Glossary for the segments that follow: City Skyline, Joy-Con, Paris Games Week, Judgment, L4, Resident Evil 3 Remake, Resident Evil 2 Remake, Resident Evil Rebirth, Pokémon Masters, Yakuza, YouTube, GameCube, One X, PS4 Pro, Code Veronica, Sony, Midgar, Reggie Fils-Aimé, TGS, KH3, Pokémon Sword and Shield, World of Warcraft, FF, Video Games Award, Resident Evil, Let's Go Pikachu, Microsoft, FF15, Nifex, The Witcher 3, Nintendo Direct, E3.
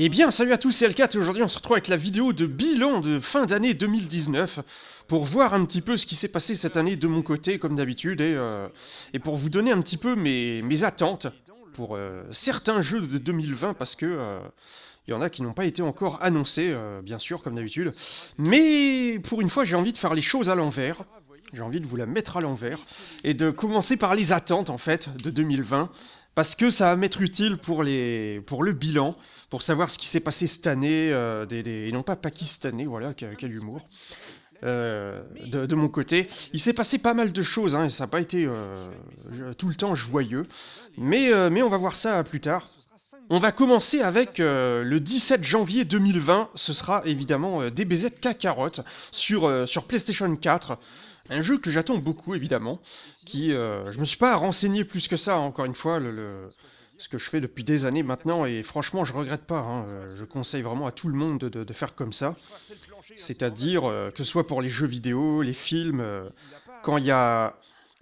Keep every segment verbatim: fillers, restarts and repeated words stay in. Eh bien, salut à tous, c'est L quatre et aujourd'hui on se retrouve avec la vidéo de bilan de fin d'année deux mille dix-neuf pour voir un petit peu ce qui s'est passé cette année de mon côté, comme d'habitude, et, euh, et pour vous donner un petit peu mes, mes attentes pour euh, certains jeux de deux mille vingt, parce que euh, il y en a qui n'ont pas été encore annoncés, euh, bien sûr, comme d'habitude. Mais pour une fois, j'ai envie de faire les choses à l'envers, j'ai envie de vous la mettre à l'envers, et de commencer par les attentes, en fait, de deux mille vingt. Parce que ça va m'être utile pour, les, pour le bilan, pour savoir ce qui s'est passé cette année, euh, des, des, et non pas pakistanais, voilà, quel, quel humour, euh, de, de mon côté. Il s'est passé pas mal de choses, hein, et ça n'a pas été euh, tout le temps joyeux, mais, euh, mais on va voir ça plus tard. On va commencer avec euh, le dix-sept janvier deux mille vingt, ce sera évidemment euh, D B Z Kakarotte sur, euh, sur PlayStation quatre. Un jeu que j'attends beaucoup, évidemment, qui... Euh, je me suis pas renseigné plus que ça, hein, encore une fois, le, le, ce que je fais depuis des années maintenant, et franchement, je regrette pas, hein, je conseille vraiment à tout le monde de, de, de faire comme ça, c'est-à-dire euh, que ce soit pour les jeux vidéo, les films, euh, quand il y a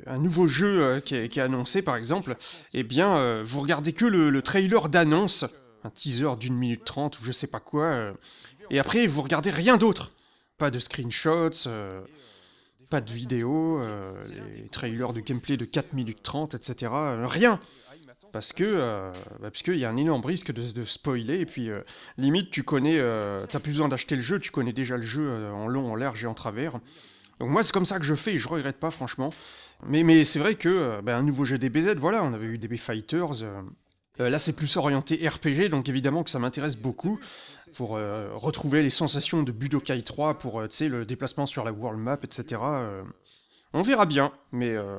un nouveau jeu euh, qui, est, qui est annoncé, par exemple, eh bien, euh, vous regardez que le, le trailer d'annonce, un teaser d'une minute trente, ou je sais pas quoi, euh, et après, vous regardez rien d'autre, pas de screenshots... Euh, Pas de vidéo, euh, les trailers de gameplay de quatre minutes trente, et cetera. Euh, rien. Parce que euh, bah, parce qu'il y a un énorme risque de, de spoiler. Et puis, euh, limite, tu connais... Euh, t'as plus besoin d'acheter le jeu, tu connais déjà le jeu euh, en long, en large et en travers. Donc moi, c'est comme ça que je fais et je regrette pas, franchement. Mais, mais c'est vrai que euh, bah, un nouveau jeu D B Z, voilà, on avait eu D B Fighters... Euh, Euh, là, c'est plus orienté R P G, donc évidemment que ça m'intéresse beaucoup pour euh, retrouver les sensations de Budokai trois, pour euh, le déplacement sur la world map, et cetera. Euh, on verra bien, mais euh,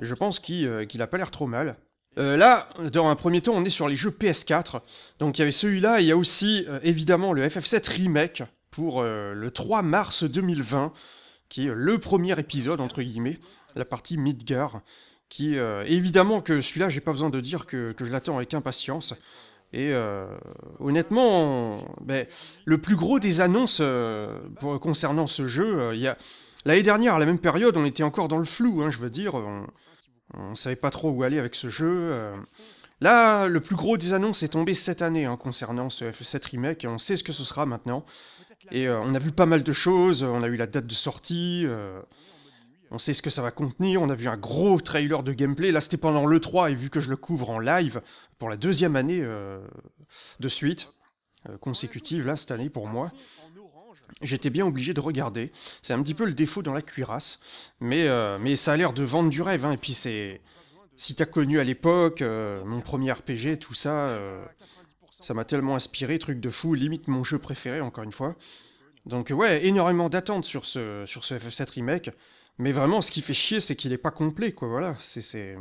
je pense qu'il euh, qu'il a pas l'air trop mal. Euh, là, dans un premier temps, on est sur les jeux P S quatre. Donc il y avait celui-là, il y a aussi euh, évidemment le F F sept Remake pour euh, le trois mars deux mille vingt, qui est le premier épisode, entre guillemets, la partie Midgar. Qui, euh, évidemment que celui-là, j'ai pas besoin de dire que, que je l'attends avec impatience. Et euh, honnêtement, on, ben, le plus gros des annonces euh, pour, concernant ce jeu, euh, y a... l'année dernière, à la même période, on était encore dans le flou, hein, je veux dire. On, on savait pas trop où aller avec ce jeu. Euh... Là, le plus gros des annonces est tombé cette année, hein, concernant ce F F sept Remake, et on sait ce que ce sera maintenant. Et euh, on a vu pas mal de choses, on a eu la date de sortie... Euh... On sait ce que ça va contenir, on a vu un gros trailer de gameplay, là c'était pendant l'E trois, et vu que je le couvre en live, pour la deuxième année euh, de suite, euh, consécutive là cette année pour moi, j'étais bien obligé de regarder, c'est un petit peu le défaut dans la cuirasse, mais, euh, mais ça a l'air de vendre du rêve, hein. Et puis c'est... Si t'as connu à l'époque, euh, mon premier R P G, tout ça, euh, ça m'a tellement inspiré, truc de fou, limite mon jeu préféré encore une fois, donc ouais, énormément d'attentes sur ce, sur ce F F sept Remake. Mais vraiment, ce qui fait chier, c'est qu'il n'est pas complet, quoi, voilà. C'est, c'est...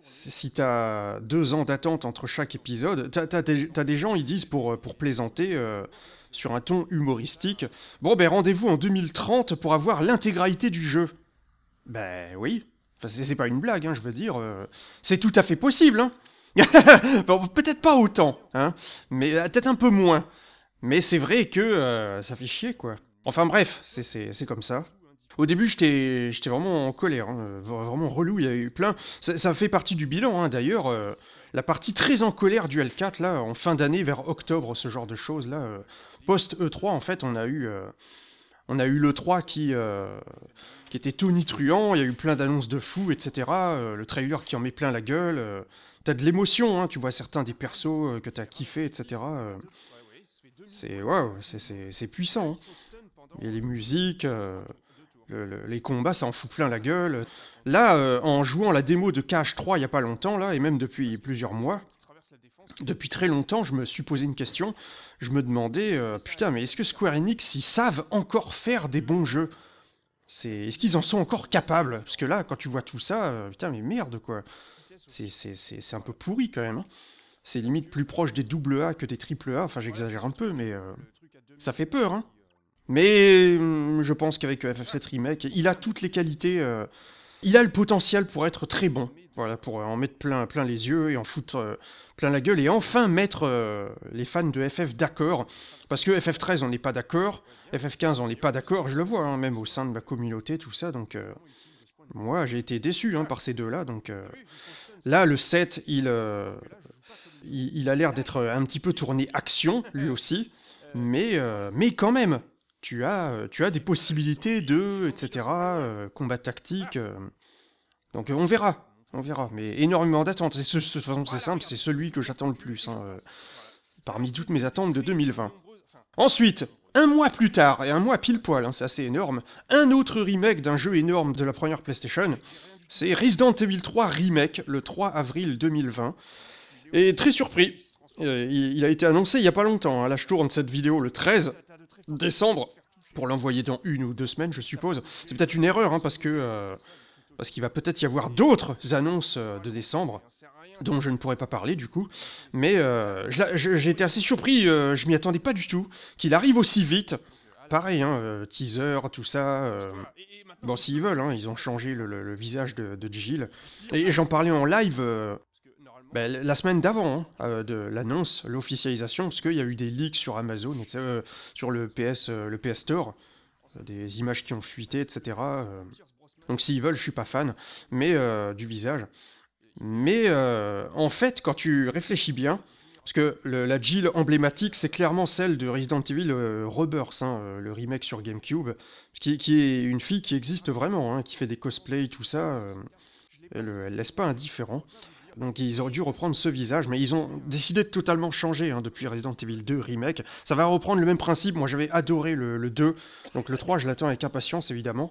Si t'as deux ans d'attente entre chaque épisode... T'as, t'as, des, t'as des gens, ils disent, pour, pour plaisanter, euh, sur un ton humoristique, « Bon, ben, rendez-vous en deux mille trente pour avoir l'intégralité du jeu. » Ben, oui. Enfin, c'est, c'est pas une blague, hein, je veux dire. Euh, c'est tout à fait possible, hein. Bon, peut-être pas autant, hein. Mais euh, peut-être un peu moins. Mais c'est vrai que euh, ça fait chier, quoi. Enfin, bref, c'est, c'est, c'est comme ça. Au début, j'étais vraiment en colère, hein, vraiment relou, il y a eu plein... Ça, ça fait partie du bilan, hein, d'ailleurs, euh, la partie très en colère du L quatre, là, en fin d'année, vers octobre, ce genre de choses, là, euh, post-E trois, en fait, on a eu, euh, on a eu l'E trois qui, euh, qui était tonitruant, il y a eu plein d'annonces de fous, et cetera, euh, le trailer qui en met plein la gueule, euh, t'as de l'émotion, hein, tu vois certains des persos euh, que t'as kiffé, et cetera, euh, c'est... Waouh, c'est puissant, hein. Et les musiques... Euh, Le, le, les combats, ça en fout plein la gueule. Là, euh, en jouant la démo de K H trois il n'y a pas longtemps, là, et même depuis plusieurs mois, depuis très longtemps, je me suis posé une question. Je me demandais, euh, putain, mais est-ce que Square Enix, ils savent encore faire des bons jeux? C'est, est-ce qu'ils en sont encore capables? Parce que là, quand tu vois tout ça, euh, putain, mais merde, quoi. C'est, c'est, c'est, c'est un peu pourri, quand même. Hein. C'est limite plus proche des double A que des triple A. Enfin, j'exagère un peu, mais euh, ça fait peur, hein. Mais je pense qu'avec F F sept Remake, il a toutes les qualités, euh, il a le potentiel pour être très bon. Voilà, pour en mettre plein, plein les yeux et en foutre euh, plein la gueule et enfin mettre euh, les fans de F F d'accord. Parce que F F treize, on n'est pas d'accord, F F quinze, on n'est pas d'accord, je le vois, hein, même au sein de ma communauté, tout ça. Donc, euh, moi, j'ai été déçu, hein, par ces deux-là. Donc, euh, là, le sept, il... Euh, Il, il a l'air d'être un petit peu tourné action, lui aussi, mais, euh, mais quand même, tu as, tu as des possibilités de, et cetera, euh, combat tactique, euh, donc on verra, on verra, mais énormément d'attentes, et ce, ce, de toute façon c'est simple, c'est celui que j'attends le plus, hein, euh, parmi toutes mes attentes de deux mille vingt. Ensuite, un mois plus tard, et un mois pile poil, hein, c'est assez énorme, un autre remake d'un jeu énorme de la première PlayStation, c'est Resident Evil trois Remake, le trois avril deux mille vingt, et très surpris, euh, il, il a été annoncé il n'y a pas longtemps, hein. Là je tourne cette vidéo le treize décembre, pour l'envoyer dans une ou deux semaines je suppose, c'est peut-être une erreur, hein, parce que euh, parce qu'il va peut-être y avoir d'autres annonces de décembre, dont je ne pourrais pas parler du coup, mais euh, j'ai été assez surpris, euh, je m'y attendais pas du tout, qu'il arrive aussi vite, pareil, hein, euh, teaser, tout ça, euh, bon s'ils veulent, hein, ils ont changé le, le, le visage de, de Jill, et j'en parlais en live... Euh, Ben, la semaine d'avant, hein, de l'annonce, l'officialisation, parce qu'il y a eu des leaks sur Amazon, euh, sur le P S, euh, le P S Store, euh, des images qui ont fuité, et cetera. Euh, donc s'ils veulent, je suis pas fan, mais euh, du visage. Mais euh, en fait, quand tu réfléchis bien, parce que le, la Jill emblématique, c'est clairement celle de Resident Evil euh, Rebirth, hein, euh, le remake sur GameCube, qui, qui est une fille qui existe vraiment, hein, qui fait des cosplays, tout ça, euh, elle, elle laisse pas indifférent. Donc ils auraient dû reprendre ce visage, mais ils ont décidé de totalement changer, hein, depuis Resident Evil deux Remake. Ça va reprendre le même principe, moi j'avais adoré le, le deux, donc le trois je l'attends avec impatience évidemment,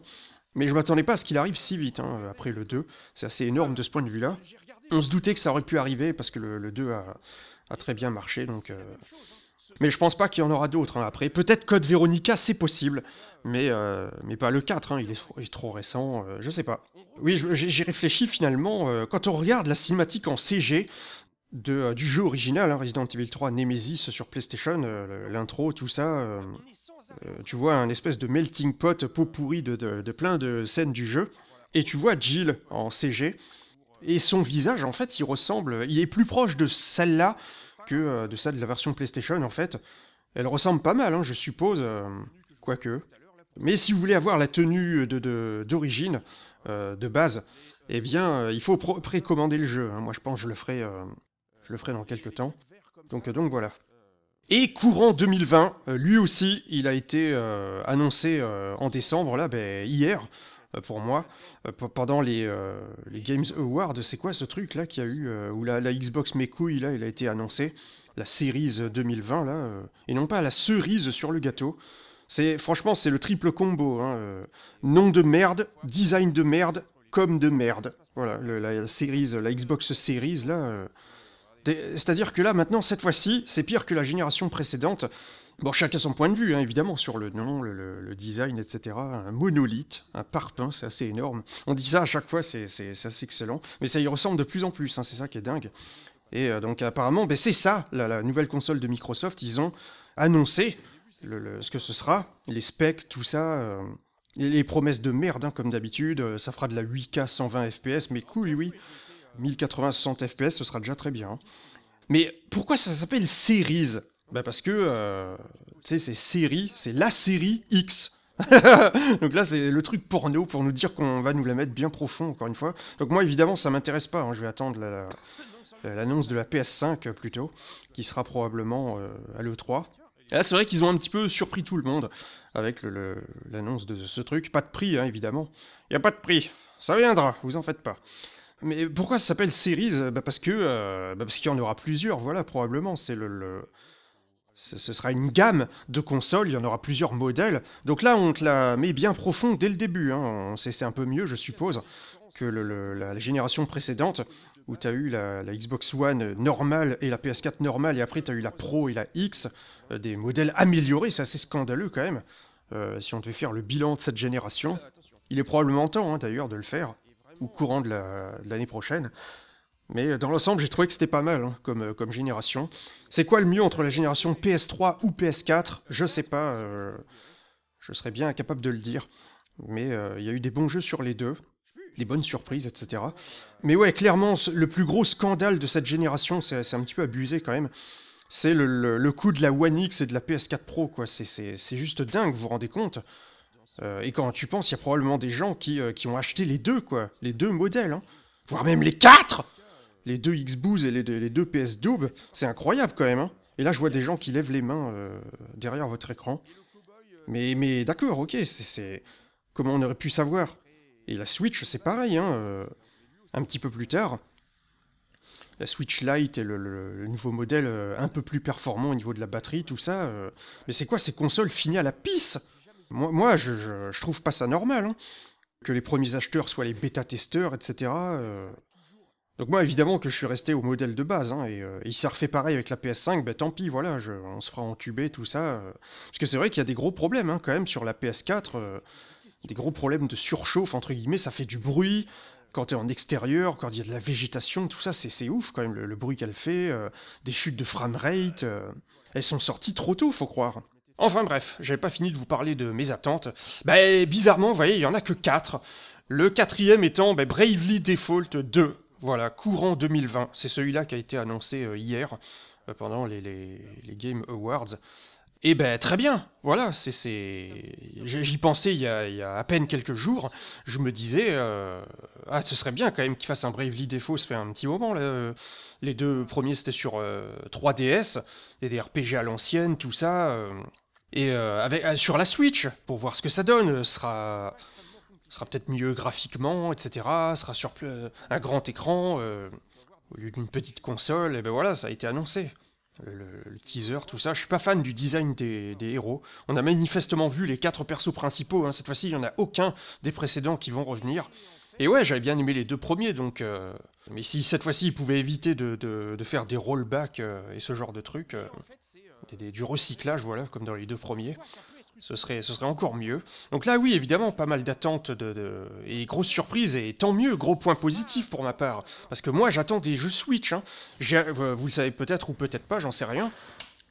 mais je m'attendais pas à ce qu'il arrive si vite, hein, après le deux, c'est assez énorme de ce point de vue-là. On se doutait que ça aurait pu arriver, parce que le, le deux a, a très bien marché, donc... Euh... Mais je pense pas qu'il y en aura d'autres, hein, après. Peut-être Code Veronica, c'est possible, mais, euh, mais pas le quatre, hein, il, est, il est trop récent, euh, je sais pas. Oui, j'ai réfléchi finalement, euh, quand on regarde la cinématique en C G de, euh, du jeu original, hein, Resident Evil trois Nemesis sur PlayStation, euh, l'intro, tout ça, euh, euh, tu vois un espèce de melting pot pot pourri de, de, de plein de scènes du jeu, et tu vois Jill en C G, et son visage en fait il ressemble, il est plus proche de celle-là, que euh, de ça de la version PlayStation en fait, elle ressemble pas mal, hein, je suppose, euh, quoique. Mais si vous voulez avoir la tenue d'origine, de, de, euh, de base, eh bien euh, il faut précommander le jeu, hein. Moi je pense que je le ferai, euh, je le ferai dans quelques temps, donc, euh, donc voilà. Et courant deux mille vingt, euh, lui aussi il a été euh, annoncé euh, en décembre, là, ben, hier, euh, pour moi, euh, pendant les, euh, les Games Awards, c'est quoi ce truc là qu'il y a eu, euh, où la, la Xbox mes couilles, là, elle a été annoncée, la Series deux mille vingt, là, euh, et non pas la cerise sur le gâteau. Franchement, c'est le triple combo, hein, euh, nom de merde, design de merde, com de merde. Voilà, le, la, la, series, la Xbox Series, là... Euh, c'est-à-dire que là, maintenant, cette fois-ci, c'est pire que la génération précédente. Bon, chacun son point de vue, hein, évidemment, sur le nom, le, le, le design, et cetera. Un monolithe, un parpaing, c'est assez énorme. On dit ça à chaque fois, c'est assez excellent. Mais ça y ressemble de plus en plus, hein, c'est ça qui est dingue. Et euh, donc, apparemment, ben, c'est ça, la, la nouvelle console de Microsoft. Ils ont annoncé... Le, le, ce que ce sera, les specs, tout ça, euh, les promesses de merde, hein, comme d'habitude, euh, ça fera de la huit K cent vingt F P S, mais couille, oui, mille quatre-vingts soixante F P S, ce sera déjà très bien. Hein. Mais pourquoi ça s'appelle Series? Bah parce que, euh, tu sais, c'est série, c'est la série X. Donc là, c'est le truc porno pour nous dire qu'on va nous la mettre bien profond, encore une fois. Donc moi, évidemment, ça m'intéresse pas, hein, je vais attendre la, la, l'annonce de la P S cinq, plutôt, qui sera probablement euh, à l'E trois. Là, c'est vrai qu'ils ont un petit peu surpris tout le monde avec l'annonce de ce truc. Pas de prix, hein, évidemment. Il n'y a pas de prix. Ça viendra, vous en faites pas. Mais pourquoi ça s'appelle Series? Bah parce que euh, bah parce qu'il y en aura plusieurs, voilà, probablement. C'est le, le... Ce, ce sera une gamme de consoles, il y en aura plusieurs modèles. Donc là, on te la met bien profond dès le début. Hein. C'est un peu mieux, je suppose, que le, le, la génération précédente, où tu as eu la, la Xbox One normale et la P S quatre normale, et après tu as eu la Pro et la X, euh, des modèles améliorés, c'est assez scandaleux quand même. Euh, si on devait faire le bilan de cette génération, il est probablement temps, hein, d'ailleurs, de le faire, au courant de l'année la, prochaine. Mais dans l'ensemble, j'ai trouvé que c'était pas mal, hein, comme, comme génération. C'est quoi le mieux entre la génération P S trois ou P S quatre? Je sais pas, euh, je serais bien incapable de le dire. Mais il euh, y a eu des bons jeux sur les deux. Des bonnes surprises, et cetera. Mais ouais, clairement, le plus gros scandale de cette génération, c'est un petit peu abusé quand même, c'est le, le, le coup de la One X et de la P S quatre Pro, quoi. C'est juste dingue, vous vous rendez compte? euh, Et quand tu penses, il y a probablement des gens qui, euh, qui ont acheté les deux, quoi. Les deux modèles, hein. Voire même les quatre. les deux Xbox et les deux, les deux P S Double, c'est incroyable quand même, hein. Et là, je vois des gens qui lèvent les mains euh, derrière votre écran. Mais, mais d'accord, ok, c'est... Comment on aurait pu savoir? Et la Switch, c'est pareil, hein, euh, un petit peu plus tard. La Switch Lite et le, le, le nouveau modèle euh, un peu plus performant au niveau de la batterie, tout ça. Euh, mais c'est quoi ces consoles finies à la pisse? Moi, moi je, je, je trouve pas ça normal, hein, que les premiers acheteurs soient les bêta-testeurs, et cetera. Euh... Donc moi, évidemment que je suis resté au modèle de base, hein, et, euh, et si ça refait pareil avec la P S cinq, ben tant pis, voilà, je, on se fera entuber, tout ça. Euh, parce que c'est vrai qu'il y a des gros problèmes, hein, quand même, sur la P S quatre, euh, des gros problèmes de surchauffe, entre guillemets, ça fait du bruit, quand t'es en extérieur, quand il y a de la végétation, tout ça, c'est ouf, quand même, le, le bruit qu'elle fait, euh, des chutes de framerate, euh, elles sont sorties trop tôt, faut croire. Enfin bref, j'avais pas fini de vous parler de mes attentes. Ben, bizarrement, vous voyez, il y en a que quatre. Le quatrième étant, ben, Bravely Default deux. Voilà, courant deux mille vingt, c'est celui-là qui a été annoncé euh, hier, euh, pendant les, les, les Game Awards. Et ben très bien, voilà, c'est... J'y pensais il y, a, il y a à peine quelques jours, je me disais, euh, ah ce serait bien quand même qu'il fasse un Bravely Default, ça fait un petit moment, là. Les deux premiers c'était sur euh, trois D S, des R P G à l'ancienne, tout ça, euh, et euh, avec, euh, sur la Switch, pour voir ce que ça donne, ce sera... sera peut-être mieux graphiquement, et cetera. Sera sur euh, un grand écran, euh, au lieu d'une petite console, et ben voilà, ça a été annoncé. Le, le, le teaser, tout ça. Je suis pas fan du design des, des héros. On a manifestement vu les quatre persos principaux, hein. Cette fois-ci, il n'y en a aucun des précédents qui vont revenir. Et ouais, j'avais bien aimé les deux premiers, donc... Euh... Mais si cette fois-ci, ils pouvaient éviter de, de, de faire des rollbacks euh, et ce genre de trucs, euh, des, des, du recyclage, voilà, comme dans les deux premiers... Ce serait, ce serait encore mieux. Donc là, oui, évidemment, pas mal d'attentes de, de... et grosses surprises, et tant mieux, gros point positif pour ma part. Parce que moi, j'attends des jeux Switch. Hein. Euh, vous le savez peut-être ou peut-être pas, j'en sais rien.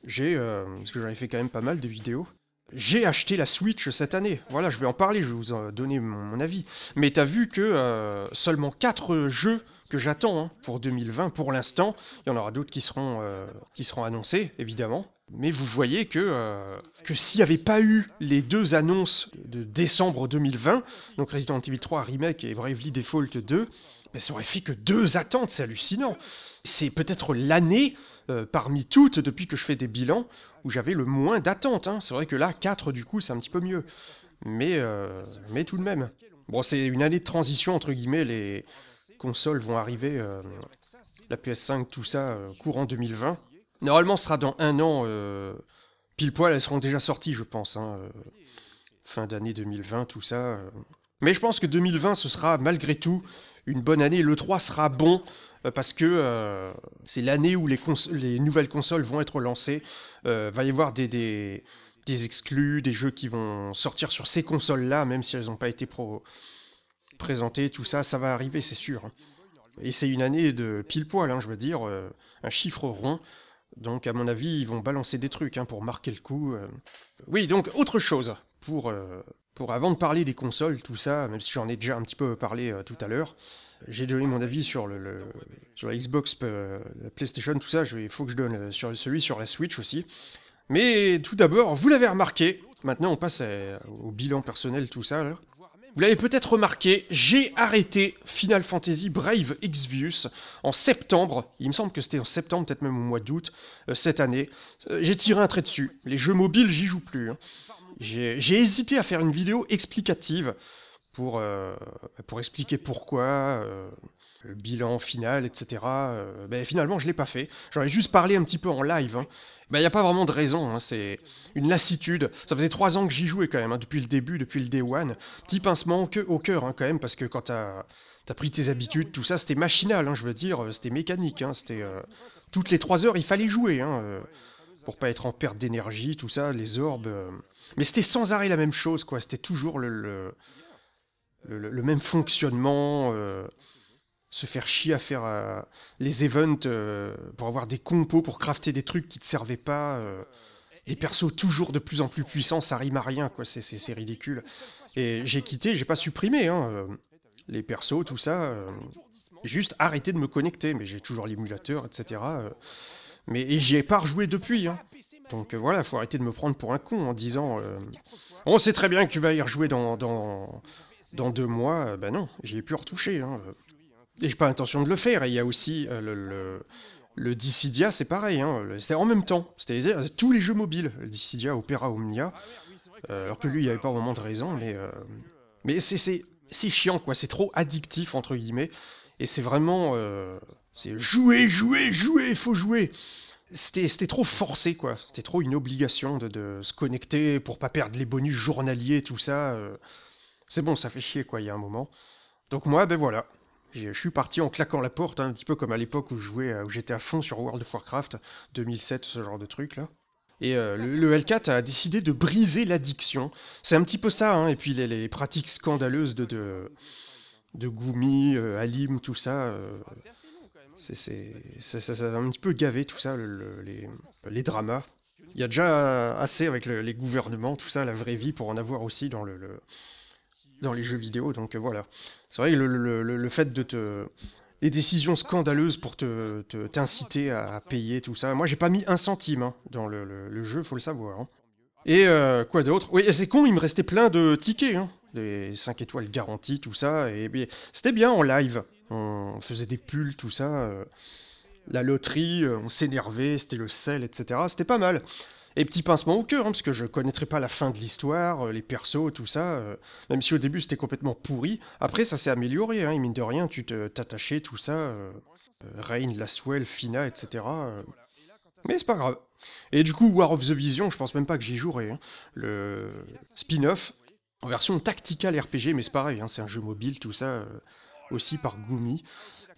J'ai, euh, parce que j'en ai fait quand même pas mal de vidéos. J'ai acheté la Switch cette année. Voilà, je vais en parler, je vais vous euh, donner mon, mon avis. Mais t'as vu que euh, seulement quatre jeux que j'attends hein, pour deux mille vingt, pour l'instant. Il y en aura d'autres qui seront, euh, qui seront annoncés, évidemment. Mais vous voyez que, euh, que s'il n'y avait pas eu les deux annonces de décembre deux mille vingt, donc Resident Evil trois Remake et Bravely Default deux, ben ça aurait fait que deux attentes, c'est hallucinant. C'est peut-être l'année, euh, parmi toutes, depuis que je fais des bilans, où j'avais le moins d'attentes. Hein. C'est vrai que là, quatre du coup, c'est un petit peu mieux. Mais, euh, mais tout de même. Bon, c'est une année de transition, entre guillemets, les consoles vont arriver, euh, la P S cinq, tout ça, euh, courant deux mille vingt. Normalement, ce sera dans un an, euh, pile poil, elles seront déjà sorties, je pense. Hein, euh, fin d'année deux mille vingt, tout ça. Euh. Mais je pense que deux mille vingt, ce sera malgré tout une bonne année. l'E trois sera bon, euh, parce que euh, c'est l'année où les, les nouvelles consoles vont être lancées. Euh, va y avoir des, des, des exclus, des jeux qui vont sortir sur ces consoles-là, même si elles n'ont pas été pro présentées, tout ça, ça va arriver, c'est sûr. Hein. Et c'est une année de pile poil, hein, je veux dire, euh, un chiffre rond. Donc, à mon avis, ils vont balancer des trucs hein, pour marquer le coup. Euh... Oui, donc, autre chose, pour, euh, pour avant de parler des consoles, tout ça, même si j'en ai déjà un petit peu parlé euh, tout à l'heure, j'ai donné mon avis sur, le, le, sur la Xbox, euh, la PlayStation, tout ça, il faut que je donne euh, sur celui sur la Switch aussi. Mais tout d'abord, vous l'avez remarqué, maintenant on passe à, au bilan personnel, tout ça, là. Vous l'avez peut-être remarqué, j'ai arrêté Final Fantasy Brave Exvius en septembre, il me semble que c'était en septembre, peut-être même au mois d'août, euh, cette année. Euh, j'ai tiré un trait dessus, les jeux mobiles, j'y joue plus. Hein. J'ai hésité à faire une vidéo explicative pour, euh, pour expliquer pourquoi, euh, le bilan final, et cetera. Euh, ben, finalement, je l'ai pas fait, j'en ai juste parlé un petit peu en live. Hein. Il ben, n'y a pas vraiment de raison, hein. C'est une lassitude. Ça faisait trois ans que j'y jouais quand même, hein, depuis le début, depuis le day one. Petit pincement que, au cœur hein, quand même, parce que quand t'as as pris tes habitudes, tout ça, c'était machinal, hein, je veux dire, c'était mécanique. Hein, c'était euh, toutes les trois heures, il fallait jouer, hein, euh, pour pas être en perte d'énergie, tout ça, les orbes. Euh... Mais c'était sans arrêt la même chose, quoi. C'était toujours le, le, le, le même fonctionnement... Euh... se faire chier à faire euh, les events euh, pour avoir des compos, pour crafter des trucs qui te servaient pas, euh, des persos toujours de plus en plus puissants, ça rime à rien, quoi, c'est ridicule. Et j'ai quitté, j'ai pas supprimé, hein, euh, les persos, tout ça, euh, juste arrêté de me connecter, mais j'ai toujours l'émulateur, et cetera. Euh, mais et j'y ai pas rejoué depuis, hein. Donc euh, voilà, faut arrêter de me prendre pour un con en disant euh, « On sait très bien que tu vas y rejouer dans, dans, dans deux mois », ben non, j'y ai plus retouché, hein. Et j'ai pas l'intention de le faire. Et il y a aussi euh, le, le, le Dissidia, c'est pareil, hein. C'était en même temps. C'était tous les jeux mobiles, le Dissidia, Opera, Omnia. Euh, alors que lui, il n'y avait pas vraiment de raison, mais, euh... mais c'est chiant, quoi. C'est trop addictif, entre guillemets. Et c'est vraiment... Euh... C'est jouer, jouer, jouer, faut jouer. C'était trop forcé, quoi. C'était trop une obligation de, de se connecter pour pas perdre les bonus journaliers, tout ça. Euh... C'est bon, ça fait chier, quoi, il y a un moment. Donc moi, ben voilà. Je suis parti en claquant la porte, hein, un petit peu comme à l'époque où j'étais à fond sur World of Warcraft, deux mille sept, ce genre de truc, là. Et euh, le, le L quatre a décidé de briser l'addiction. C'est un petit peu ça, hein. Et puis les, les pratiques scandaleuses de, de, de Gumi, euh, Alim, tout ça... Euh, c'est, c'est, ça, ça, ça a un petit peu gavé, tout ça, le, les, les dramas. Il y a déjà assez avec le, les gouvernements, tout ça, la vraie vie, pour en avoir aussi dans le... le dans les jeux vidéo, donc euh, voilà. C'est vrai que le, le, le, le fait de te... Les décisions scandaleuses pour te, te, t'inciter à payer, tout ça... Moi, j'ai pas mis un centime hein, dans le, le, le jeu, faut le savoir. Hein. Et euh, quoi d'autre? Oui, c'est con, il me restait plein de tickets, hein. Des cinq étoiles garanties, tout ça, et, et c'était bien en live. On faisait des pulls, tout ça, euh, la loterie, on s'énervait, c'était le sel, et cetera. C'était pas mal. Et petit pincement au cœur, hein, parce que je connaîtrais pas la fin de l'histoire, euh, les persos, tout ça. Euh, même si au début c'était complètement pourri, après ça s'est amélioré, hein, et mine de rien, tu t'attachais, tout ça. Euh, Rain, Laswell, Fina, et cetera. Euh, mais c'est pas grave. Et du coup, War of the Vision, je pense même pas que j'y jouerai. Hein, le spin-off, en version tactical R P G, mais c'est pareil, hein, c'est un jeu mobile, tout ça, euh, aussi par Gumi.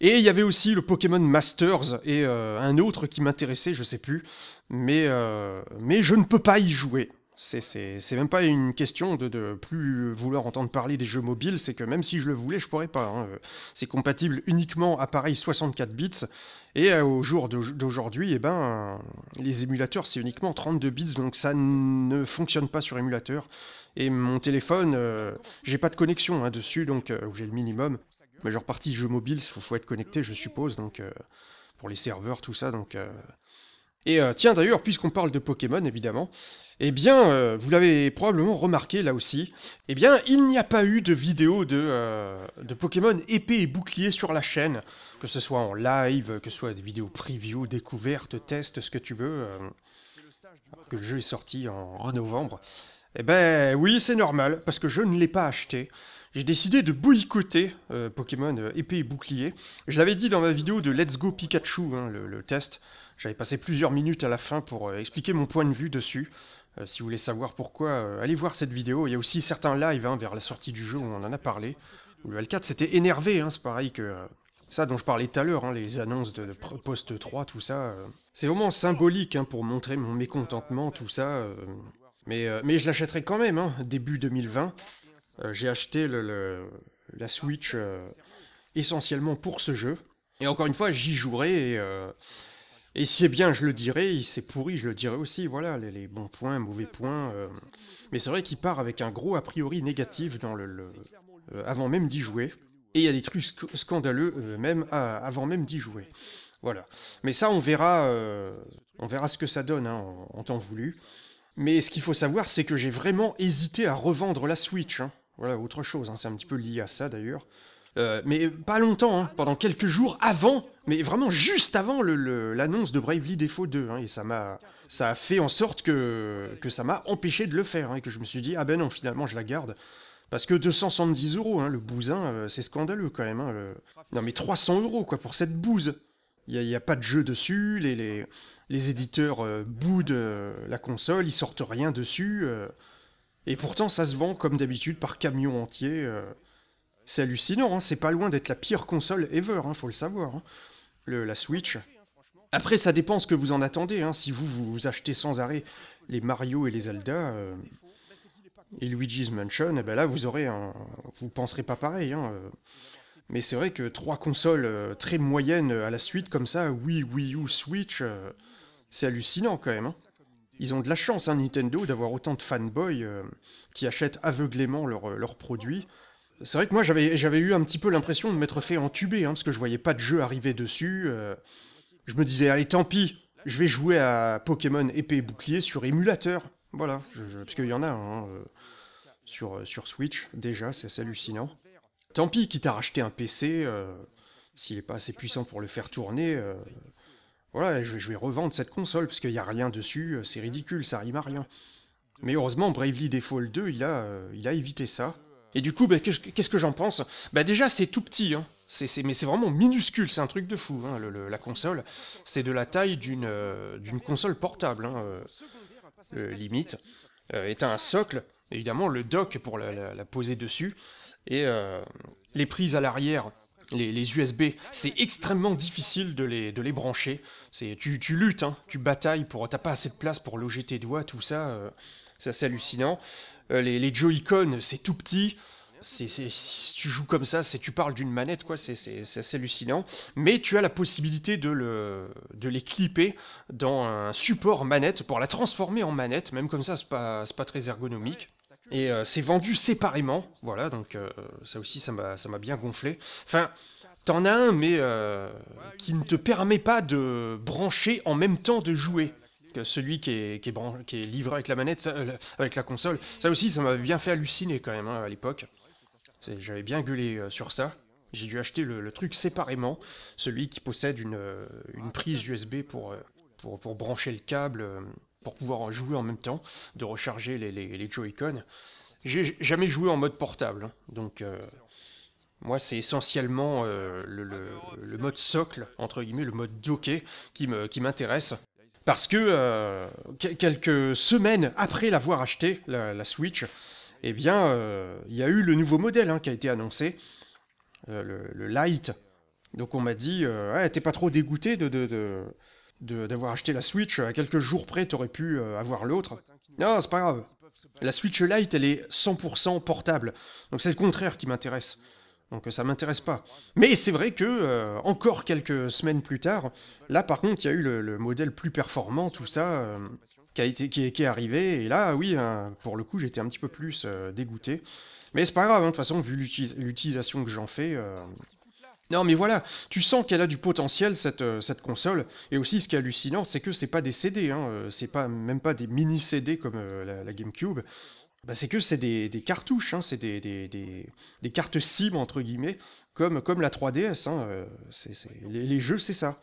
Et il y avait aussi le Pokémon Masters et euh, un autre qui m'intéressait, je sais plus, mais, euh, mais je ne peux pas y jouer. C'est même pas une question de, de plus vouloir entendre parler des jeux mobiles, c'est que même si je le voulais, je pourrais pas. Hein. C'est compatible uniquement appareil soixante-quatre bits, et euh, au jour d'aujourd'hui, eh ben, les émulateurs c'est uniquement trente-deux bits, donc ça ne fonctionne pas sur émulateur. Et mon téléphone, euh, j'ai pas de connexion hein, dessus, donc euh, j'ai le minimum. Mais genre partie jeu mobile, il faut, faut être connecté, je suppose, donc euh, pour les serveurs, tout ça, donc... Euh... Et euh, tiens, d'ailleurs, puisqu'on parle de Pokémon, évidemment, eh bien, euh, vous l'avez probablement remarqué, là aussi, eh bien, il n'y a pas eu de vidéo de, euh, de Pokémon épée et bouclier sur la chaîne, que ce soit en live, que ce soit des vidéos preview, découvertes, tests, ce que tu veux, euh, que le jeu est sorti en, en novembre. Eh ben, oui, c'est normal, parce que je ne l'ai pas acheté. J'ai décidé de boycotter euh, Pokémon euh, épée et bouclier. Je l'avais dit dans ma vidéo de Let's Go Pikachu, hein, le, le test. J'avais passé plusieurs minutes à la fin pour euh, expliquer mon point de vue dessus. Euh, si vous voulez savoir pourquoi, euh, allez voir cette vidéo. Il y a aussi certains lives hein, vers la sortie du jeu où on en a parlé. Le L quatre s'était énervé, hein, c'est pareil que... Euh, ça dont je parlais tout à l'heure, hein, les annonces de, de Post trois, tout ça. Euh, c'est vraiment symbolique hein, pour montrer mon mécontentement, tout ça. Euh, mais, euh, mais je l'achèterai quand même, hein, début deux mille vingt. Euh, j'ai acheté le, le, la Switch euh, essentiellement pour ce jeu. Et encore une fois, j'y jouerai. Et, euh, et si c'est bien, je le dirai. C'est pourri, je le dirai aussi. Voilà, les, les bons points, mauvais points. Euh. Mais c'est vrai qu'il part avec un gros a priori négatif dans le, le, euh, avant même d'y jouer. Et il y a des trucs sc scandaleux euh, même à, avant même d'y jouer. Voilà. Mais ça, on verra, euh, on verra ce que ça donne hein, en, en temps voulu. Mais ce qu'il faut savoir, c'est que j'ai vraiment hésité à revendre la Switch. Hein. Voilà, autre chose, hein, c'est un petit peu lié à ça d'ailleurs. Euh, mais pas longtemps, hein, pendant quelques jours avant, mais vraiment juste avant l'annonce de Bravely Default deux. Hein, et ça a, ça a fait en sorte que, que ça m'a empêché de le faire. Hein, et que je me suis dit, ah ben non, finalement je la garde. Parce que deux cent soixante-dix euros, hein, le bousin, euh, c'est scandaleux quand même. Hein, le... Non mais trois cents euros quoi, pour cette bouse. Il n'y a, a pas de jeu dessus, les, les, les éditeurs euh, boudent euh, la console, ils sortent rien dessus. Euh... Et pourtant, ça se vend, comme d'habitude, par camion entier. Euh... C'est hallucinant, hein, c'est pas loin d'être la pire console ever, hein, faut le savoir. Hein. Le, la Switch. Après, ça dépend ce que vous en attendez. Hein. Si vous, vous, vous achetez sans arrêt les Mario et les Zelda, euh... et Luigi's Mansion, eh ben là, vous aurez un... vous penserez pas pareil. Hein, euh... Mais c'est vrai que trois consoles euh, très moyennes à la suite, comme ça, Wii, Wii U, Switch, euh... c'est hallucinant quand même. Hein. Ils ont de la chance, hein, Nintendo, d'avoir autant de fanboys euh, qui achètent aveuglément leurs leur produits. C'est vrai que moi, j'avais eu un petit peu l'impression de m'être fait entuber, hein, parce que je voyais pas de jeu arriver dessus. Euh, je me disais, allez, tant pis, je vais jouer à Pokémon épée et bouclier sur émulateur. Voilà, je, je, parce qu'il y en a hein, euh, sur, sur Switch, déjà, c'est hallucinant. Tant pis, quitte à racheter un P C, euh, s'il n'est pas assez puissant pour le faire tourner, euh, voilà, je vais, je vais revendre cette console, parce qu'il n'y a rien dessus, c'est ridicule, ça rime à rien. Mais heureusement, Bravely Default deux, il a, euh, il a évité ça. Et du coup, bah, qu'est-ce que j'en pense? Bah déjà, c'est tout petit, hein. C'est, c'est, mais c'est vraiment minuscule, c'est un truc de fou, hein, le, le, la console. C'est de la taille d'une euh, d'une console portable, hein, euh, euh, limite. Euh, et t'as un socle, évidemment, le dock pour la, la, la poser dessus. Et euh, les prises à l'arrière, les, les U S B, c'est extrêmement difficile de les, de les brancher. C'est, tu, tu luttes, hein, tu batailles, pour, t'as pas assez de place pour loger tes doigts, tout ça, euh, ça c'est hallucinant. Les, les Joy-Con, c'est tout petit, c'est, c'est, si tu joues comme ça, c'est, tu parles d'une manette, quoi, c'est, c'est, c'est assez hallucinant. Mais tu as la possibilité de, le, de les clipper dans un support manette pour la transformer en manette, même comme ça, c'est pas, c'est pas très ergonomique. Et euh, c'est vendu séparément, voilà, donc euh, ça aussi, ça m'a, ça m'a bien gonflé. Enfin, t'en as un, mais euh, qui ne te permet pas de brancher en même temps de jouer. Celui qui est, qui, est bran... qui est livré avec la manette, ça, euh, avec la console, ça aussi, ça m'avait bien fait halluciner quand même, hein, à l'époque. J'avais bien gueulé euh, sur ça. J'ai dû acheter le, le truc séparément, celui qui possède une, euh, une prise U S B pour, euh, pour, pour brancher le câble, euh, pour pouvoir jouer en même temps, de recharger les, les, les Joy-Con. J'ai jamais joué en mode portable, hein, donc euh, moi, c'est essentiellement euh, le, le, le mode socle, entre guillemets, le mode docké, qui m'intéresse. Parce que euh, quelques semaines après l'avoir acheté, la, la Switch, eh bien, euh, il y a eu le nouveau modèle, hein, qui a été annoncé, euh, le, le Lite. Donc on m'a dit, euh, ah, t'es pas trop dégoûté de, de, de, de, d'avoir acheté la Switch, à quelques jours près, t'aurais pu euh, avoir l'autre. Non, c'est pas grave. La Switch Lite, elle est cent pour cent portable. Donc c'est le contraire qui m'intéresse. Donc ça m'intéresse pas. Mais c'est vrai que, euh, encore quelques semaines plus tard, là par contre, il y a eu le, le modèle plus performant, tout ça, euh, qui, a été, qui, est, qui est arrivé, et là, oui, hein, pour le coup, j'étais un petit peu plus euh, dégoûté. Mais c'est pas grave, de hein, toute façon, vu l'utilisation que j'en fais... Euh... Non mais voilà, tu sens qu'elle a du potentiel, cette, cette console, et aussi ce qui est hallucinant, c'est que c'est pas des C D, hein, c'est pas, même pas des mini-C D comme euh, la, la GameCube. Bah c'est que c'est des, des cartouches, hein, c'est des, des, des, des cartes SIM, entre guillemets, comme, comme la trois D S, hein, euh, c'est, c'est, les, les jeux, c'est ça.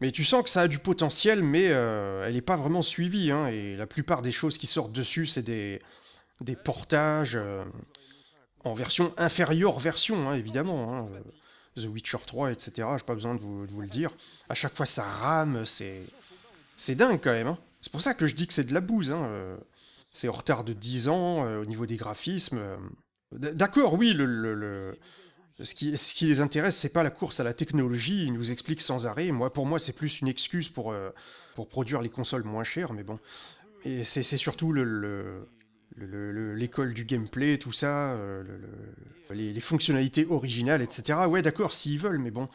Mais tu sens que ça a du potentiel, mais euh, elle n'est pas vraiment suivie, hein, et la plupart des choses qui sortent dessus, c'est des, des portages euh, en version inférieure version, hein, évidemment, hein, The Witcher trois, et cetera, j'ai pas besoin de vous, de vous le dire. À chaque fois, ça rame, c'est c'est dingue, quand même, hein. C'est pour ça que je dis que c'est de la bouse, hein, euh. C'est en retard de dix ans euh, au niveau des graphismes. Euh... D'accord, oui, le, le, le... Ce, qui, ce qui les intéresse, c'est pas la course à la technologie, ils nous expliquent sans arrêt. Moi, pour moi, c'est plus une excuse pour, euh, pour produire les consoles moins chères, mais bon. Et c'est surtout le, le, le, le, l'école du gameplay, tout ça, euh, le, le... Les, les fonctionnalités originales, et cetera. Ouais, d'accord, s'ils veulent, mais bon.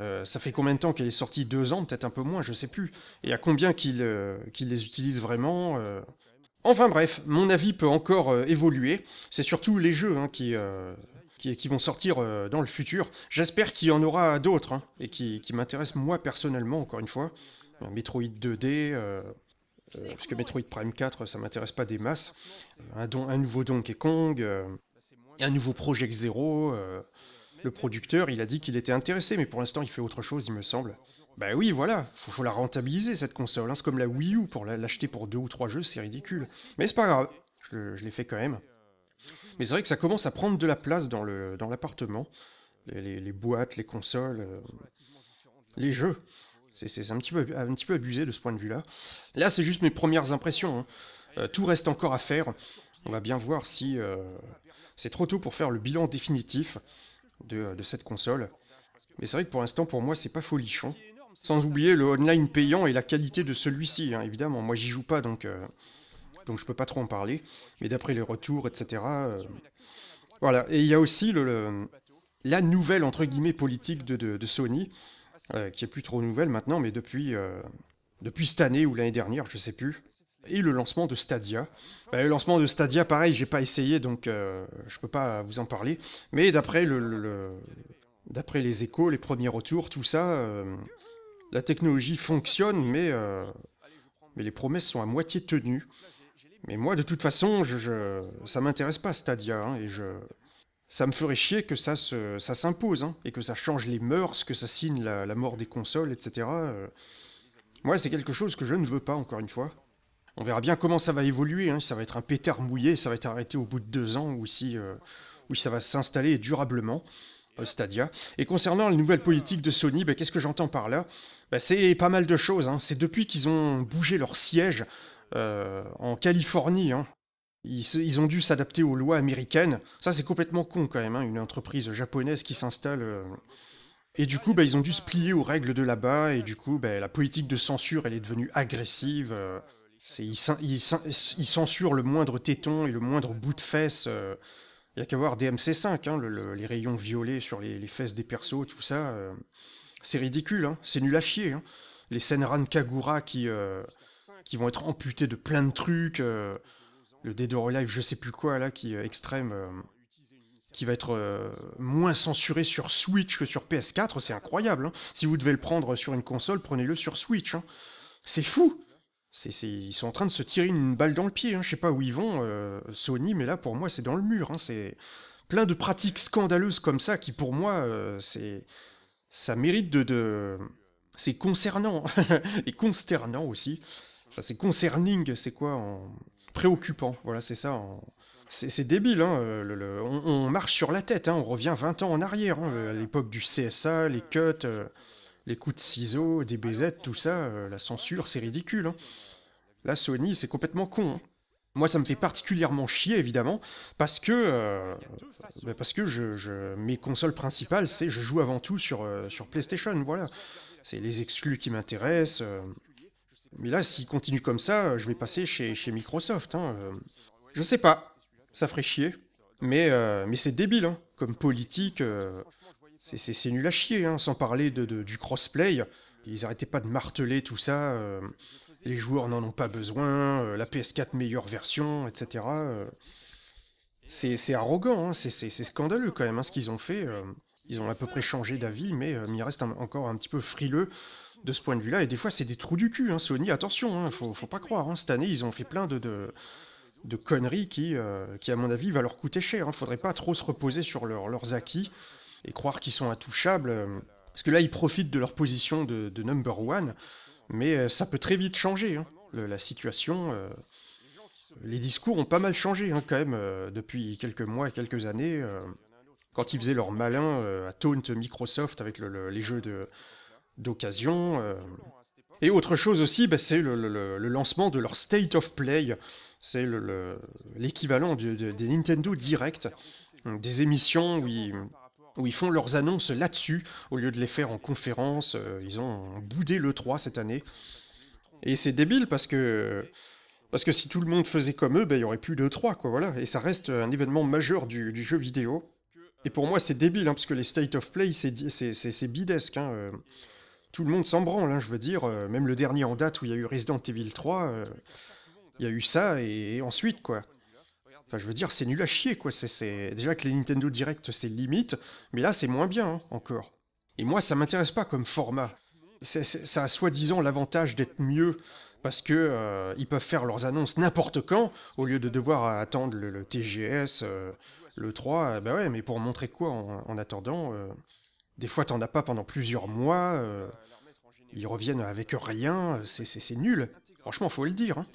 Euh, ça fait combien de temps qu'elle est sortie? Deux ans, peut-être un peu moins, je sais plus. Et à combien qu'ils euh, qu'ils les utilisent vraiment euh... Enfin bref, mon avis peut encore euh, évoluer, c'est surtout les jeux, hein, qui, euh, qui, qui vont sortir euh, dans le futur. J'espère qu'il y en aura d'autres, hein, et qui, qui m'intéressent moi personnellement, encore une fois. Un Metroid deux D, euh, euh, parce que Metroid Prime quatre, ça m'intéresse pas des masses. Un, don, un nouveau Donkey Kong, euh, un nouveau Project Zero. Euh, le producteur, il a dit qu'il était intéressé, mais pour l'instant il fait autre chose, il me semble. Bah oui, voilà, faut, faut la rentabiliser cette console, hein. C'est comme la Wii U, pour l'acheter pour deux ou trois jeux, c'est ridicule. Mais c'est pas grave, je, je l'ai fait quand même. Mais c'est vrai que ça commence à prendre de la place dans le dans l'appartement. Les, les, les boîtes, les consoles, euh, les jeux. C'est, c'est un petit peu, un petit peu abusé de ce point de vue-là. Là, c'est juste mes premières impressions, hein. Euh, tout reste encore à faire. On va bien voir si euh, c'est trop tôt pour faire le bilan définitif de, de cette console. Mais c'est vrai que pour l'instant, pour moi, c'est pas folichon. Sans oublier le online payant et la qualité de celui-ci, hein, évidemment. Moi, j'y joue pas, donc, euh, donc je peux pas trop en parler. Mais d'après les retours, et cetera. Euh, voilà. Et il y a aussi le, le, la nouvelle, entre guillemets, politique de, de, de Sony, euh, qui est plus trop nouvelle maintenant, mais depuis, euh, depuis cette année ou l'année dernière, je sais plus. Et le lancement de Stadia. Bah, le lancement de Stadia, pareil, j'ai pas essayé, donc euh, je peux pas vous en parler. Mais d'après le, le, le, d'après les échos, les premiers retours, tout ça... Euh, la technologie fonctionne, mais, euh, mais les promesses sont à moitié tenues. Mais moi, de toute façon, je, je, ça m'intéresse pas, Stadia, hein, et je, ça me ferait chier que ça se, ça s'impose, hein, et que ça change les mœurs, que ça signe la, la mort des consoles, et cetera. Euh, moi, c'est quelque chose que je ne veux pas, encore une fois. On verra bien comment ça va évoluer, hein, si ça va être un pétard mouillé, ça va être arrêté au bout de deux ans, ou si, euh, ou si ça va s'installer durablement. Stadia. Et concernant les nouvelles politiques de Sony, bah, qu'est-ce que j'entends par là? Bah, c'est pas mal de choses, hein. C'est depuis qu'ils ont bougé leur siège euh, en Californie, hein. Ils, se, ils ont dû s'adapter aux lois américaines. Ça, c'est complètement con quand même, hein, une entreprise japonaise qui s'installe. Euh... Et du coup, bah, ils ont dû se plier aux règles de là-bas, et du coup, bah, la politique de censure, elle est devenue agressive. Euh... C'est, ils, ils, ils censurent le moindre téton et le moindre bout de fesse. Euh... Il n'y a qu'à voir D M C cinq, hein, le, le, les rayons violets sur les, les fesses des persos, tout ça, euh, c'est ridicule, hein, c'est nul à chier. Hein. Les scènes Rankagura qui, euh, qui vont être amputées de plein de trucs, euh, le Dead or Alive, je sais plus quoi, là, qui euh, extrême, euh, qui va être euh, moins censuré sur Switch que sur P S quatre, c'est incroyable. Hein. Si vous devez le prendre sur une console, prenez-le sur Switch. Hein. C'est fou! C'est, c'est, ils sont en train de se tirer une balle dans le pied, hein. Je sais pas où ils vont, euh, Sony, mais là pour moi c'est dans le mur, hein. C'est plein de pratiques scandaleuses comme ça qui pour moi, euh, c'est, ça mérite de, de... c'est concernant, et consternant aussi, enfin c'est concerning, c'est quoi, en... préoccupant, voilà c'est ça, en... c'est, c'est débile, hein. le, le... On, on marche sur la tête, hein. On revient vingt ans en arrière, hein. À l'époque du C S A, les cuts... Euh... les coups de ciseaux, des B Z, tout ça, euh, la censure, c'est ridicule. Hein. Là, Sony, c'est complètement con. Hein. Moi, ça me fait particulièrement chier, évidemment, parce que, euh, bah parce que je, je, mes consoles principales, c'est je joue avant tout sur, euh, sur PlayStation, voilà. C'est les exclus qui m'intéressent. Euh. Mais là, s'ils continuent comme ça, je vais passer chez, chez Microsoft. Hein, euh. Je sais pas, ça ferait chier. Mais, euh, mais c'est débile, hein, comme politique... Euh, C'est, c'est, c'est nul à chier, hein, sans parler de, de, du crossplay. Ils arrêtaient pas de marteler tout ça. Euh, les joueurs n'en ont pas besoin. Euh, la P S quatre meilleure version, et cetera. Euh, c'est, c'est arrogant, hein, c'est, c'est, c'est scandaleux quand même, hein, ce qu'ils ont fait. Euh, ils ont à peu près changé d'avis, mais euh, ils restent un, encore un petit peu frileux de ce point de vue-là. Et des fois, c'est des trous du cul, hein, Sony. Attention, hein, faut, faut pas croire. Hein, cette année, ils ont fait plein de... de de conneries qui, euh, qui, à mon avis, va leur coûter cher. Hein. Faudrait pas trop se reposer sur leur, leurs acquis et croire qu'ils sont intouchables. Euh, parce que là, ils profitent de leur position de, de number one, mais euh, ça peut très vite changer. Hein. Le, la situation, euh, les discours ont pas mal changé, hein, quand même, euh, depuis quelques mois et quelques années. Euh, quand ils faisaient leur malin euh, à taunt Microsoft avec le, le, les jeux de, d'occasion... Euh, Et autre chose aussi, bah, c'est le, le, le lancement de leur State of Play. C'est le, le, l'équivalent du, de, des Nintendo Direct, des émissions où ils, où ils font leurs annonces là-dessus. Au lieu de les faire en conférence, euh, ils ont boudé l'E trois cette année. Et c'est débile parce que, parce que si tout le monde faisait comme eux, bah, il n'y aurait plus d'E trois, quoi, voilà. Et ça reste un événement majeur du, du jeu vidéo. Et pour moi, c'est débile, hein, parce que les State of Play, c'est, c'est, c'est, c'est bidesque, hein, euh. Tout le monde s'en branle, hein, je veux dire, euh, même le dernier en date où il y a eu Resident Evil trois, euh, il y a eu ça, et, et ensuite, quoi. Enfin, je veux dire, c'est nul à chier, quoi, c'est, c'est... Déjà que les Nintendo Direct, c'est limite, mais là, c'est moins bien, hein, encore. Et moi, ça m'intéresse pas comme format. C'est, c'est, ça a soi-disant l'avantage d'être mieux, parce que euh, ils peuvent faire leurs annonces n'importe quand, au lieu de devoir attendre le, le T G S, euh, le trois, euh, bah ouais, mais pour montrer quoi, en, en attendant... Euh... Des fois, t'en as pas pendant plusieurs mois, euh, ils reviennent avec rien, c'est, c'est, c'est nul. Franchement, faut le dire. Hein.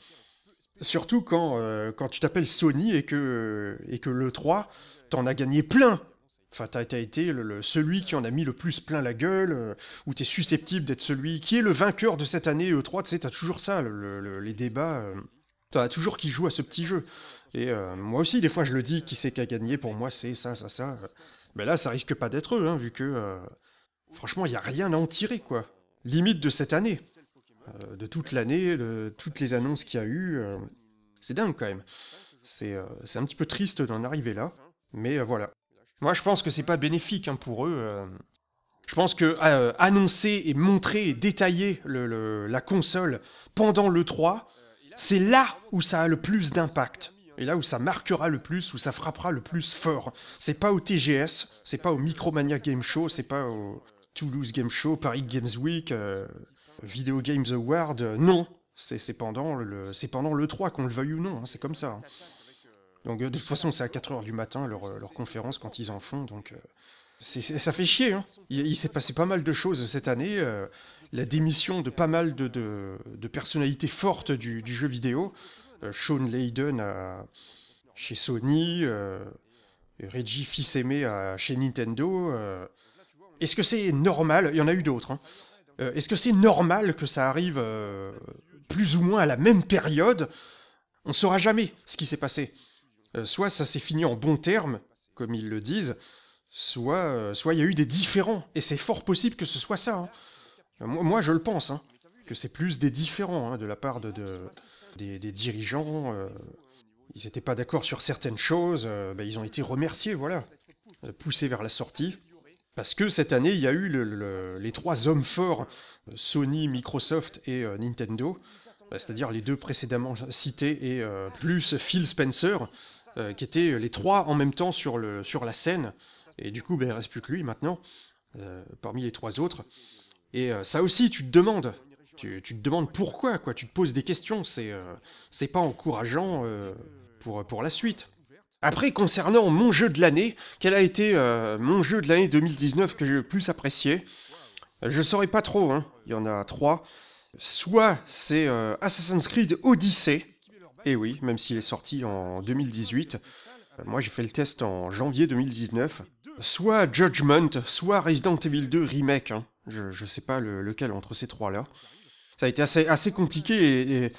Surtout quand, euh, quand tu t'appelles Sony et que, et que l'E trois, t'en as gagné plein. Enfin, t'as, t'as été le, le, celui qui en a mis le plus plein la gueule, euh, ou t'es susceptible d'être celui qui est le vainqueur de cette année E trois, tu sais, t'as toujours ça, le, le, les débats. Euh, t'as toujours qui joue à ce petit jeu. Et euh, moi aussi, des fois, je le dis, qui c'est qui a gagné, pour moi, c'est ça, ça, ça... Euh. Mais là, ça risque pas d'être eux, hein, vu que, euh, franchement, il n'y a rien à en tirer, quoi. Limite de cette année, euh, de toute l'année, de toutes les annonces qu'il y a eu, euh, c'est dingue, quand même. C'est, euh, c'est un petit peu triste d'en arriver là, mais euh, voilà. Moi, je pense que c'est pas bénéfique, hein, pour eux. Euh. Je pense que euh, annoncer et montrer et détailler le, le, la console pendant l'E trois, c'est là où ça a le plus d'impact. Et là où ça marquera le plus, où ça frappera le plus fort. C'est pas au T G S, c'est pas au Micromania Game Show, c'est pas au Toulouse Game Show, Paris Games Week, euh, Video Games Award, euh, non. C'est, c'est pendant le, c'est pendant l'E trois, qu'on le veuille ou non, hein, c'est comme ça. Hein. Donc euh, de toute façon, c'est à quatre heures du matin leur, leur conférence quand ils en font, donc euh, c'est, c'est, ça fait chier. Hein. Il, il s'est passé pas mal de choses cette année, euh, la démission de pas mal de, de, de personnalités fortes du, du jeu vidéo. Euh, Shawn Layden à, chez Sony, euh, Reggie Fils-Aimé à, chez Nintendo. Euh, est-ce que c'est normal ? Il y en a eu d'autres. Hein. Euh, est-ce que c'est normal que ça arrive euh, plus ou moins à la même période ? On ne saura jamais ce qui s'est passé. Euh, soit ça s'est fini en bons termes, comme ils le disent, soit euh, soit il y a eu des différends. Et c'est fort possible que ce soit ça. Hein. Moi, moi, je le pense, hein, que c'est plus des différends hein, de la part de, de, des, des dirigeants. Euh, ils n'étaient pas d'accord sur certaines choses. Euh, bah, ils ont été remerciés, voilà, poussés vers la sortie. Parce que cette année, il y a eu le, le, les trois hommes forts, Sony, Microsoft et euh, Nintendo, c'est-à-dire les deux précédemment cités, et euh, plus Phil Spencer, euh, qui étaient les trois en même temps sur, le, sur la scène. Et du coup, ben, il ne reste plus que lui maintenant, euh, parmi les trois autres. Et euh, ça aussi, tu te demandes. Tu, tu te demandes pourquoi, quoi. Tu te poses des questions. C'est, euh, c'est pas encourageant euh, pour, pour la suite. Après, concernant mon jeu de l'année, quel a été euh, mon jeu de l'année deux mille dix-neuf que j'ai le plus apprécié ? Je ne saurais pas trop, hein. Il y en a trois. Soit c'est euh, Assassin's Creed Odyssey, et oui, même s'il est sorti en deux mille dix-huit, euh, moi j'ai fait le test en janvier deux mille dix-neuf, soit Judgment, soit Resident Evil deux Remake, hein. je, je sais pas le, lequel entre ces trois-là. Ça a été assez, assez compliqué, et, et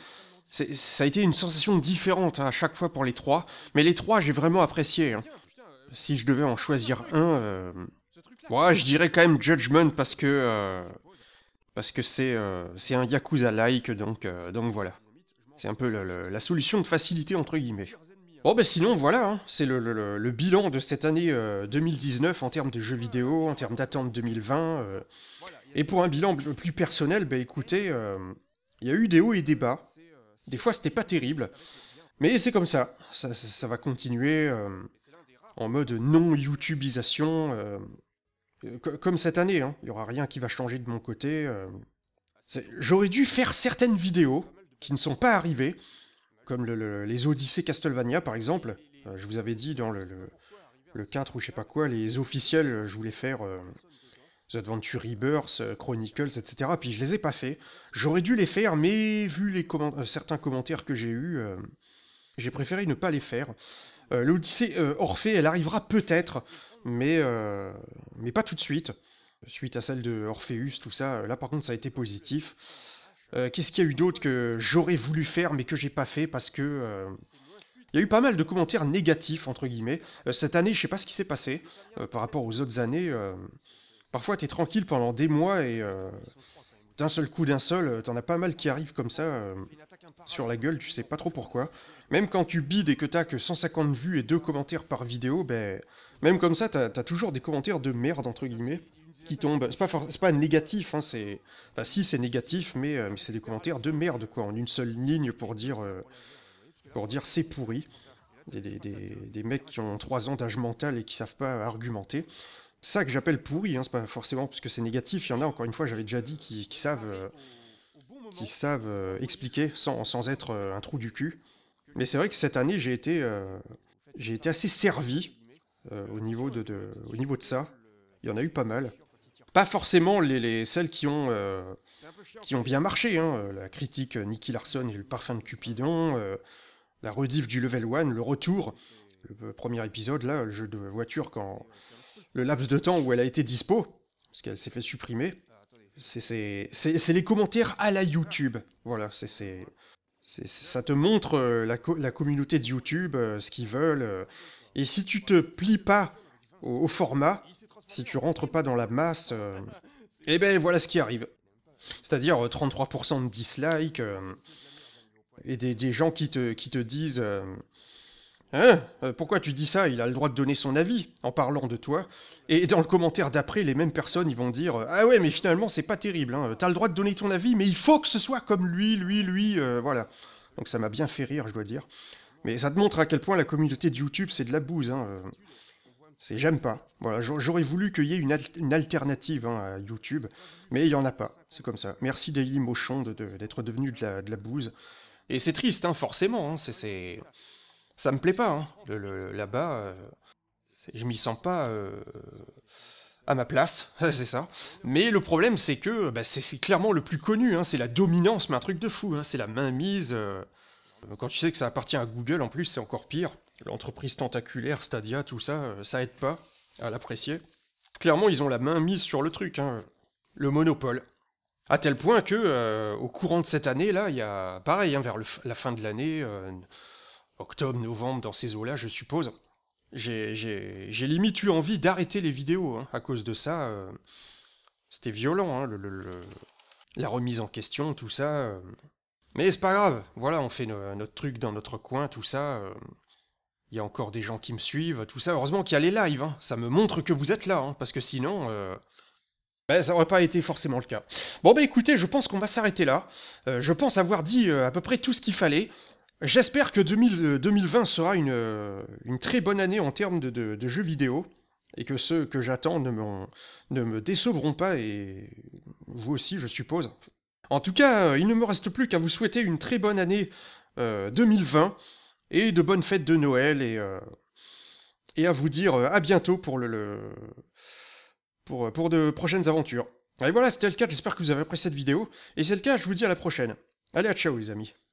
c'est, ça a été une sensation différente à chaque fois pour les trois, mais les trois j'ai vraiment apprécié. Hein. Si je devais en choisir un, euh... ouais, je dirais quand même Judgment, parce que... Euh... Parce que c'est, euh, c'est un Yakuza-like, donc, euh, donc voilà. C'est un peu le, le, la solution de facilité, entre guillemets. Bon, ben sinon, voilà, hein, c'est le, le, le bilan de cette année euh, deux mille dix-neuf en termes de jeux vidéo, en termes d'attente deux mille vingt. Euh, et pour un bilan plus personnel, ben écoutez, euh, il y a eu des hauts et des bas. Des fois, c'était pas terrible. Mais c'est comme ça. Ça, ça, ça va continuer euh, en mode non-youtubisation. Euh, Comme cette année, hein. Il n'y aura rien qui va changer de mon côté. Euh... J'aurais dû faire certaines vidéos qui ne sont pas arrivées, comme le, le, les Odyssées Castlevania par exemple. Euh, je vous avais dit dans le, le, le quatre ou je sais pas quoi, les officiels, je voulais faire euh, The Adventure Rebirth, Chronicles, et cetera. Puis je les ai pas fait. J'aurais dû les faire, mais vu les comment- euh, certains commentaires que j'ai eus, euh, j'ai préféré ne pas les faire. Euh, L'Odyssée euh, Orphée, elle arrivera peut-être. Mais, euh, mais pas tout de suite, suite à celle de Orpheus, tout ça, là par contre ça a été positif. Euh, qu'est-ce qu'il y a eu d'autre que j'aurais voulu faire mais que j'ai pas fait parce que... Euh, il y a eu pas mal de commentaires négatifs, entre guillemets. Euh, cette année, je sais pas ce qui s'est passé, euh, par rapport aux autres années. Euh, parfois t'es tranquille pendant des mois et euh, d'un seul coup d'un seul, t'en as pas mal qui arrivent comme ça, euh, sur la gueule, tu sais pas trop pourquoi. Même quand tu bides et que t'as que cent cinquante vues et deux commentaires par vidéo, ben... Même comme ça, t'as, t'as toujours des commentaires de merde, entre guillemets, qui tombent. C'est pas, for- c'est pas négatif, hein, c'est... Enfin, si, c'est négatif, mais, euh, mais c'est des commentaires de merde, quoi, en une seule ligne pour dire... Euh, pour dire c'est pourri. Des, des, des, des mecs qui ont trois ans d'âge mental et qui savent pas argumenter. C'est ça que j'appelle pourri, hein, c'est pas forcément parce que c'est négatif, il y en a, encore une fois, j'avais déjà dit, qui, qui savent... Euh, qui savent euh, expliquer sans, sans être euh, un trou du cul. Mais c'est vrai que cette année, j'ai été... Euh, j'ai été assez servi... Euh, au, niveau de, de, au niveau de ça, il y en a eu pas mal. Pas forcément les, les, celles qui ont, euh, qui ont bien marché, hein. La critique Nicky Larson et le parfum de Cupidon, euh, la rediff du level one, le retour, le premier épisode, là, le jeu de voiture, quand le laps de temps où elle a été dispo, parce qu'elle s'est fait supprimer, c'est, c'est, c'est, c'est les commentaires à la YouTube. Voilà, c'est... c'est, c'est ça te montre euh, la, co- la communauté de YouTube, euh, ce qu'ils veulent... Euh, Et si tu te plies pas au, au format, si tu rentres pas dans la masse, euh, eh ben voilà ce qui arrive. C'est-à-dire euh, trente-trois pour cent de dislikes, euh, et des, des gens qui te, qui te disent euh, « Hein, euh, pourquoi tu dis ça ? Il a le droit de donner son avis en parlant de toi. » Et dans le commentaire d'après, les mêmes personnes ils vont dire « Ah ouais, mais finalement, c'est pas terrible, hein. T'as le droit de donner ton avis, mais il faut que ce soit comme lui, lui, lui, euh, voilà. » Donc ça m'a bien fait rire, je dois dire. Mais ça te montre à quel point la communauté de YouTube, c'est de la bouse. Hein. C'est j'aime pas. Voilà, j'aurais voulu qu'il y ait une, al- une alternative hein, à YouTube, mais il n'y en a pas. C'est comme ça. Merci Daily Motion de, de, d'être devenu de la, de la bouse. Et c'est triste, hein, forcément. Hein. C'est, c'est... Ça me plaît pas, hein. Le, le, là-bas, euh, je m'y sens pas euh, à ma place, c'est ça. Mais le problème, c'est que bah, c'est clairement le plus connu, hein. C'est la dominance, mais un truc de fou, hein. C'est la mainmise. Euh, quand tu sais que ça appartient à Google, en plus, c'est encore pire. L'entreprise tentaculaire, Stadia, tout ça, euh, ça aide pas à l'apprécier. Clairement, ils ont la mainmise sur le truc, hein. Le monopole. À tel point que, euh, au courant de cette année, là, il y a, pareil, hein, vers le la fin de l'année, euh, octobre, novembre, dans ces eaux-là, je suppose, j'ai limite eu envie d'arrêter les vidéos, hein. À cause de ça, euh, c'était violent, hein, le, le, le, la remise en question, tout ça. Euh. Mais c'est pas grave, voilà, on fait no, notre truc dans notre coin, tout ça. Euh. Il y a encore des gens qui me suivent, tout ça. Heureusement qu'il y a les lives, hein. Ça me montre que vous êtes là, hein, parce que sinon... Euh, Ben, ça n'aurait pas été forcément le cas. Bon bah ben, écoutez, je pense qu'on va s'arrêter là. Euh, je pense avoir dit euh, à peu près tout ce qu'il fallait. J'espère que deux mille vingt sera une, euh, une très bonne année en termes de, de, de jeux vidéo. Et que ceux que j'attends ne me, ne me décevront pas, et vous aussi je suppose. En tout cas, euh, il ne me reste plus qu'à vous souhaiter une très bonne année euh, deux mille vingt. Et de bonnes fêtes de Noël. Et, euh, et à vous dire euh, à bientôt pour le... le... Pour, pour de prochaines aventures. Et voilà, c'était le cas, j'espère que vous avez apprécié cette vidéo, et si c'est le cas, je vous dis à la prochaine. Allez, à ciao les amis.